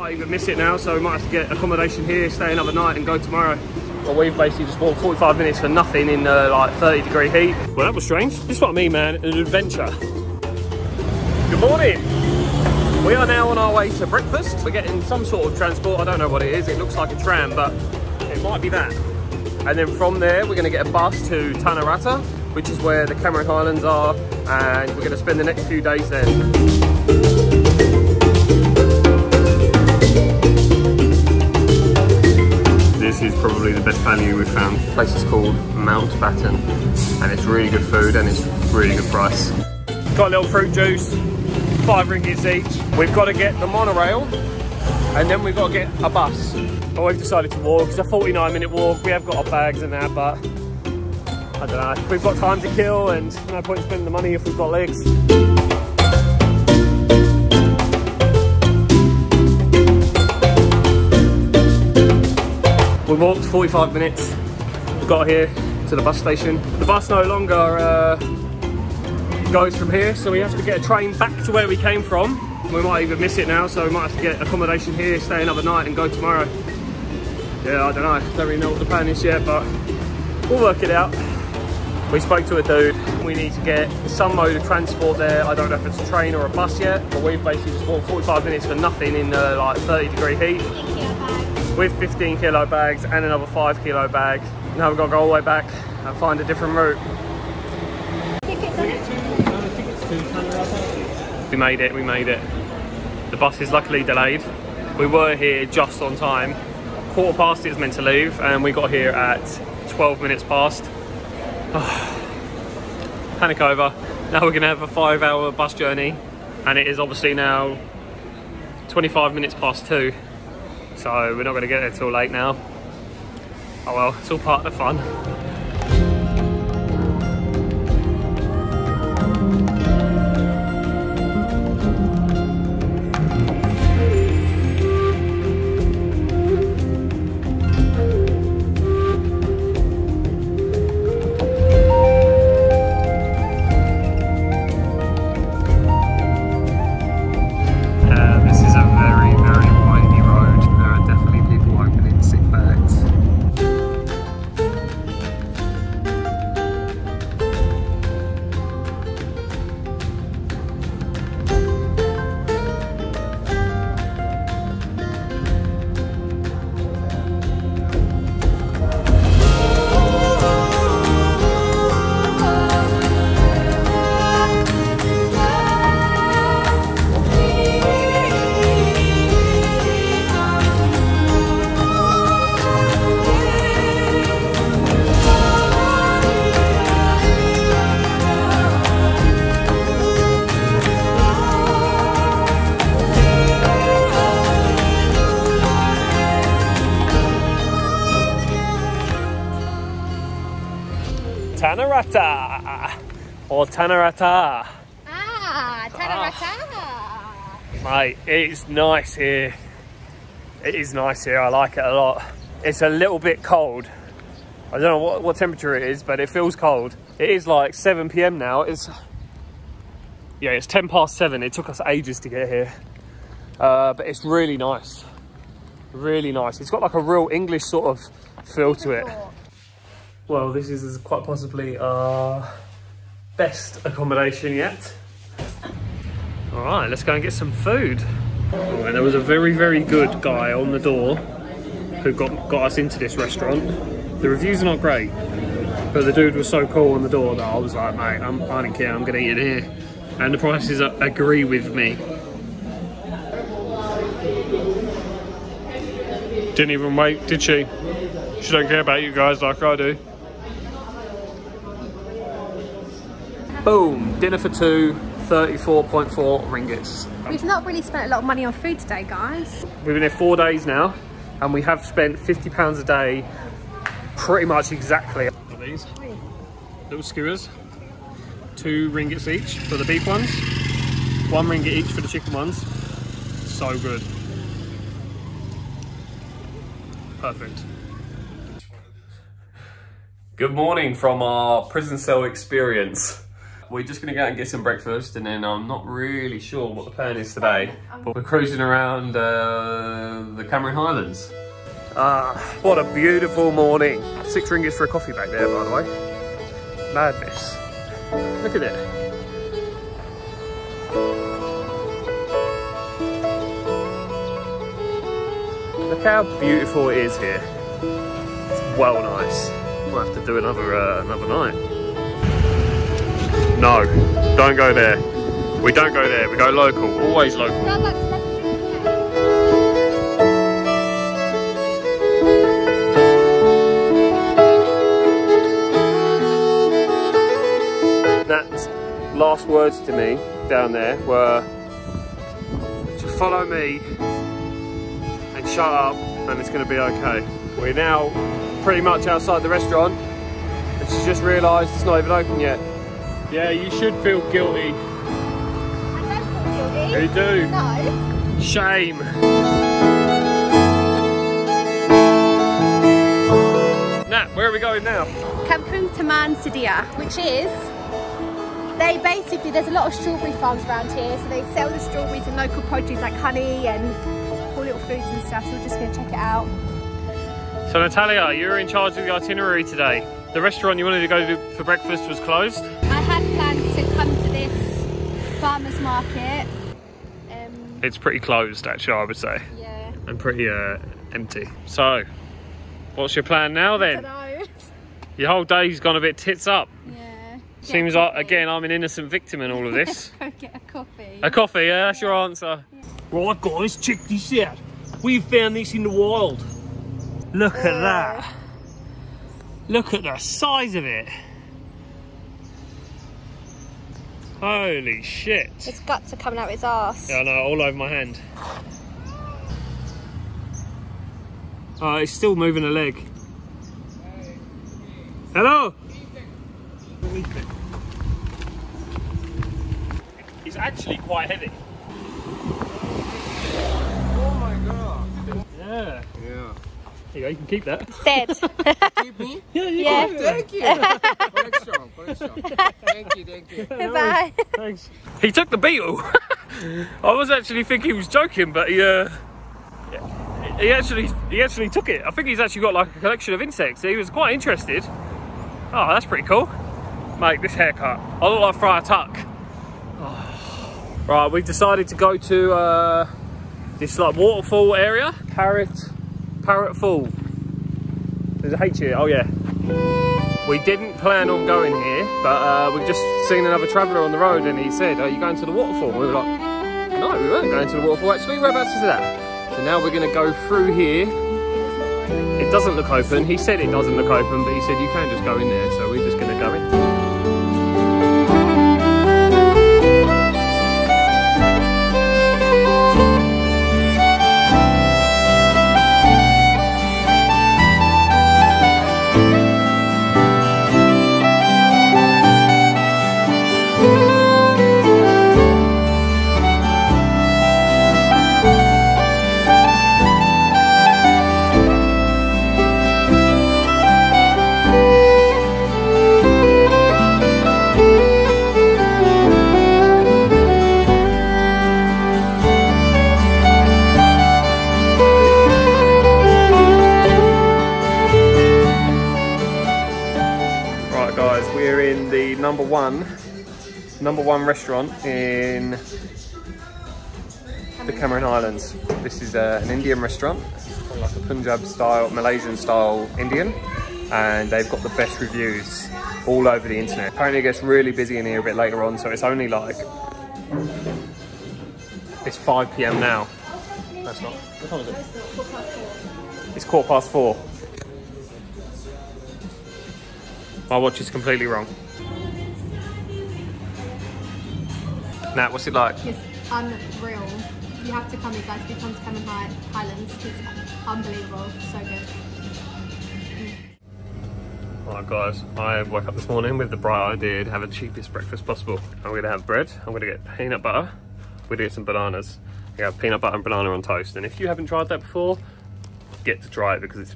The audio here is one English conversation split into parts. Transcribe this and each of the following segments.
might even miss it now, so we might have to get accommodation here, stay another night and go tomorrow. Well, we've basically just walked 45 minutes for nothing in like 30-degree heat. Well, that was strange. This is what I mean, man, an adventure. Good morning. We are now on our way to breakfast. We're getting some sort of transport. I don't know what it is. It looks like a tram, but it might be that. And then from there, we're going to get a bus to Tanah Rata, which is where the Cameron Highlands are, and we're going to spend the next few days there. This is probably the best value we've found. The place is called Mount Batten and it's really good food and it's really good price. Got a little fruit juice, 5 ringgits each. We've got to get the monorail and then we've got to get a bus. But we've decided to walk. It's a 49-minute walk. We have got our bags and that, but I don't know. We've got time to kill and no point in spending the money if we've got legs. We walked 45 minutes, got here to the bus station. The bus no longer goes from here, so we have to get a train back to where we came from. We might even miss it now, so we might have to get accommodation here, stay another night and go tomorrow. Yeah, I don't know, don't really know what the plan is yet, but we'll work it out. We spoke to a dude, we need to get some mode of transport there. I don't know if it's a train or a bus yet, but we've basically just walked 45 minutes for nothing in like 30-degree heat. With 15-kilo bags and another 5-kilo bag. Now we've got to go all the way back and find a different route. We made it, we made it. The bus is luckily delayed. We were here just on time. 1/4 past it was meant to leave and we got here at 12 minutes past. Oh, panic over. Now we're going to have a 5-hour bus journey and it is obviously now 25 minutes past 2. So we're not going to get there till late now. Oh well, it's all part of the fun. Tanah Rata or Tanah Rata. Ah, Tanah Rata. Mate, it's nice here. It is nice here. I like it a lot. It's a little bit cold. I don't know what temperature it is, but it feels cold. It is like 7 PM now. It's 7:10. It took us ages to get here, but it's really nice. Really nice. It's got like a real English sort of feel to it. Well, this is quite possibly our best accommodation yet. All right, let's go and get some food. Oh, and there was a very, very good guy on the door who got us into this restaurant. The reviews are not great, but the dude was so cool on the door that I was like, mate, I don't care, I'm gonna eat it here. And the prices agree with me. Didn't even wait, did she? She don't care about you guys like I do. Boom, dinner for two, 34.4 ringgits. We've not really spent a lot of money on food today, guys. We've been here 4 days now, and we have spent £50 a day, pretty much exactly. Got these little skewers, 2 ringgits each for the beef ones, 1 ringgit each for the chicken ones. So good. Perfect. Good morning from our prison cell experience. We're just gonna go out and get some breakfast, and then I'm not really sure what the plan is today, but we're cruising around the Cameron Highlands. What a beautiful morning. £6 for a coffee back there, by the way. Madness. Look at it. Look how beautiful it is here. It's well nice. Might have to do another night. No, don't go there. We don't go there. We go local. Always local. Nat's last words to me down there were to follow me. Shut up and it's going to be okay. We're now pretty much outside the restaurant and she's just realised it's not even open yet. Yeah, you should feel guilty. I don't feel guilty. You do? No. Shame. Nat, where are we going now? Kampung Taman Sidia, which is, there's a lot of strawberry farms around here, so they sell the strawberries and local produce like honey and foods and stuff, so we're just going to check it out. So Natalia, you're in charge of the itinerary today. The restaurant you wanted to go to for breakfast was closed. I had plans to come to this farmer's market. It's pretty closed actually, I would say. Yeah. And pretty empty. So, what's your plan now then? I don't know. Your whole day's gone a bit tits up. Yeah. Seems like, again, I'm an innocent victim in all of this. Go get a coffee. A coffee, yeah, that's your answer. Yeah. Right guys, check this out. We found this in the wild. Look at that. Look at the size of it. Holy shit. Its guts are coming out of its arse. Yeah, I know, all over my hand. Oh, it's still moving a leg. Hello? It's actually quite heavy. Yeah. Yeah. There you go, you can keep that. It's dead. Keep me? Yeah, you can. Thank you. Collection. Thank you. Goodbye. No, thanks. He took the beetle. I was actually thinking he was joking, but he actually took it. I think he's actually got like a collection of insects. He was quite interested. Oh, that's pretty cool. Mate, this haircut. I look like Friar Tuck. Oh. Right, we've decided to go to this like waterfall area, Parrot Falls. There's a H here, oh yeah. We didn't plan on going here, but we've just seen another traveller on the road and he said, are you going to the waterfall? And we were like, no, we weren't going to the waterfall actually, whereabouts is that? So now we're gonna go through here. It doesn't look open, he said it doesn't look open, but he said you can just go in there, so we're just gonna go in. Number one restaurant in the Cameron Highlands. This is an Indian restaurant, like a Punjab style, Malaysian style Indian, and they've got the best reviews all over the internet. Apparently it gets really busy in here a bit later on, so it's only like, it's 5 PM now. That's not, what time is it? It's 4:15. My watch is completely wrong. Nat, what's it like? It's unreal. You have to come, you guys. If you come to Cameron Highlands, it's unbelievable. So good. Alright guys, I woke up this morning with the bright idea to have the cheapest breakfast possible. I'm going to have bread, I'm going to get peanut butter, we're going to get some bananas. I'm going to have peanut butter and banana on toast. And if you haven't tried that before, get to try it because it's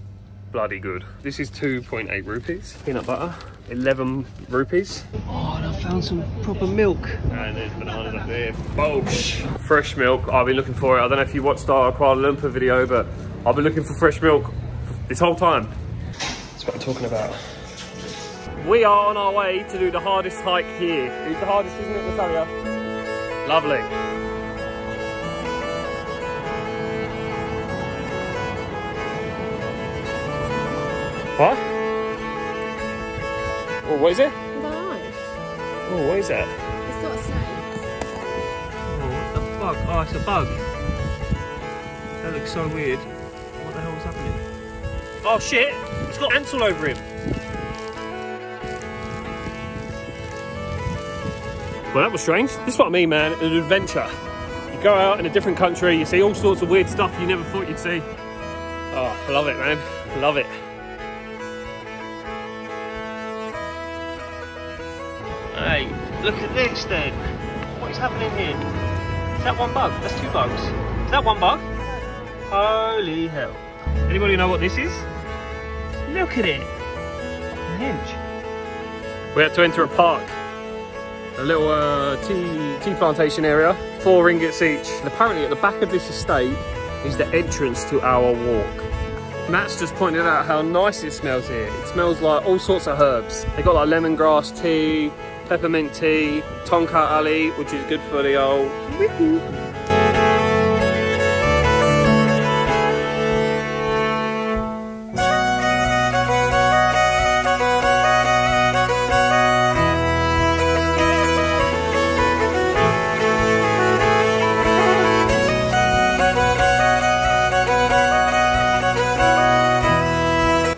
bloody good. This is 2.8 rupees. Peanut butter, 11 rupees. Oh, and I found some proper milk. And there's bananas up there. Bolsh. Fresh milk, I've been looking for it. I don't know if you watched our Kuala Lumpur video, but I've been looking for fresh milk this whole time. That's what I'm talking about. We are on our way to do the hardest hike here. It's the hardest, isn't it, Natalia? Lovely. What? Oh, what is it? Nice. Oh, what is that? It's not a snake. Oh, what the fuck? Oh, it's a bug. That looks so weird. What the hell is happening? Oh shit! It's got ants all over him. Well, that was strange. This is what I mean, man. An adventure. You go out in a different country, you see all sorts of weird stuff you never thought you'd see. Oh, I love it, man. I love it. Hey, look at this then. What is happening here? Is that one bug? That's two bugs. Is that one bug? Holy hell. Anybody know what this is? Look at it. Hinge. We had to enter a park. A little tea plantation area. 4 ringgits each. And apparently at the back of this estate is the entrance to our walk. Matt's just pointed out how nice it smells here. It smells like all sorts of herbs. They've got like lemongrass tea, peppermint tea, tonka ali, which is good for the old wee-hoo.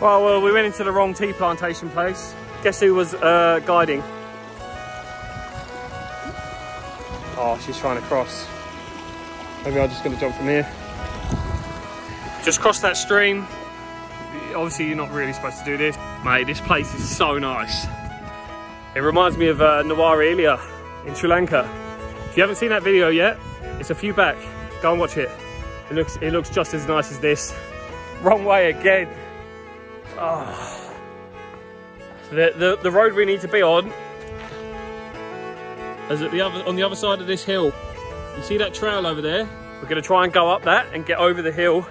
Well, we went into the wrong tea plantation place. Guess who was guiding? Oh, she's trying to cross. Maybe I'm just going to jump from here. Just cross that stream. Obviously, you're not really supposed to do this. Mate, this place is so nice. It reminds me of Nuwara Eliya in Sri Lanka. If you haven't seen that video yet, it's a few back. Go and watch it. It looks just as nice as this. Wrong way again. Oh. The road we need to be on is at on the other side of this hill. You see that trail over there? We're gonna try and go up that and get over the hill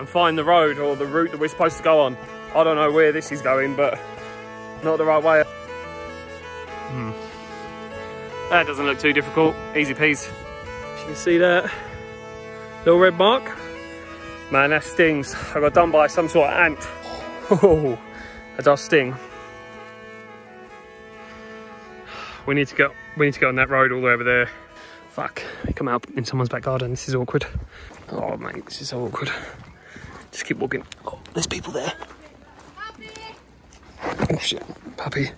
and find the road or the route that we're supposed to go on. I don't know where this is going, but not the right way. That doesn't look too difficult. Easy peas. You can see that little red mark? Man, that stings. I got done by some sort of ant. Oh, that does sting. We need to go on that road all the way over there. Fuck, we come out in someone's back garden. This is awkward. Oh mate, this is so awkward. Just keep walking. Oh, there's people there. Puppy. Oh shit, puppy.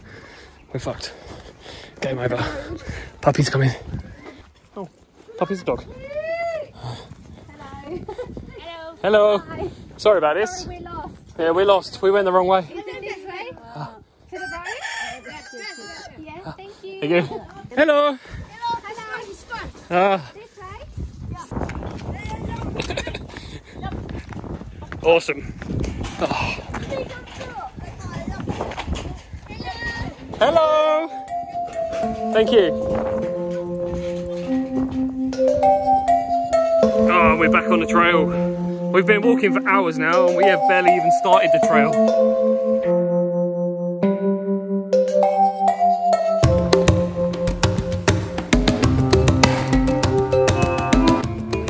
We're fucked. Game over. Puppy's coming. Oh, puppy's a dog. Hello. Hello. Hello. Sorry about this. Sorry, we lost. Yeah, we lost. We went the wrong way. Is it this way? To the right? Yeah, thank you. Thank you. Hello. Hello. Hello. This way? Yeah. Awesome. Oh. Hello. Thank you. Oh, we're back on the trail. We've been walking for hours now and we have barely even started the trail.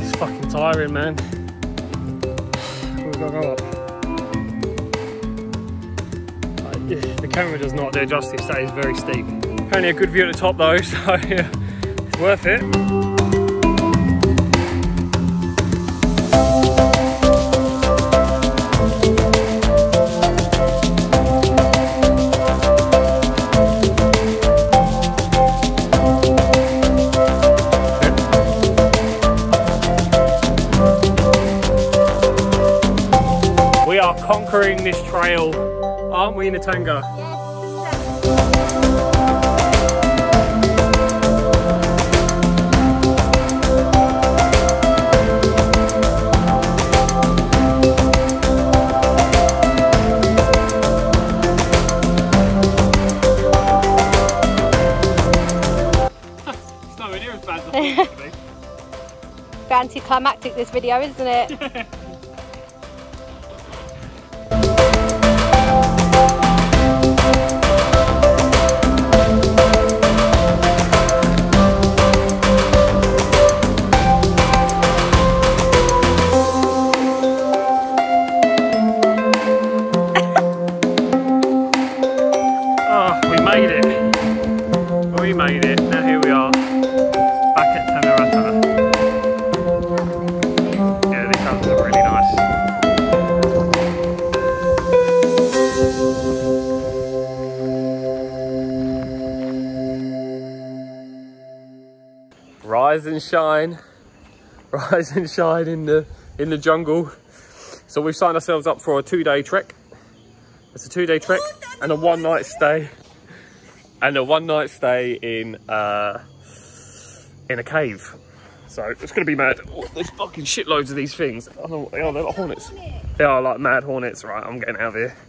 It's fucking tiring, man. We've got to go up. The camera does not do justice, that is very steep. Apparently a good view at the top though, so yeah, it's worth it. Conquering this trail. Aren't we in a tanga? Yes. anticlimactic this video, isn't it? Rise and shine in the jungle. So we've signed ourselves up for a two-day trek. It's a two-day trek and a one-night stay, and a one-night stay in a cave. So it's gonna be mad. Oh, there's fucking shitloads of these things. Oh, they're like hornets. They are like mad hornets. Right, I'm getting out of here.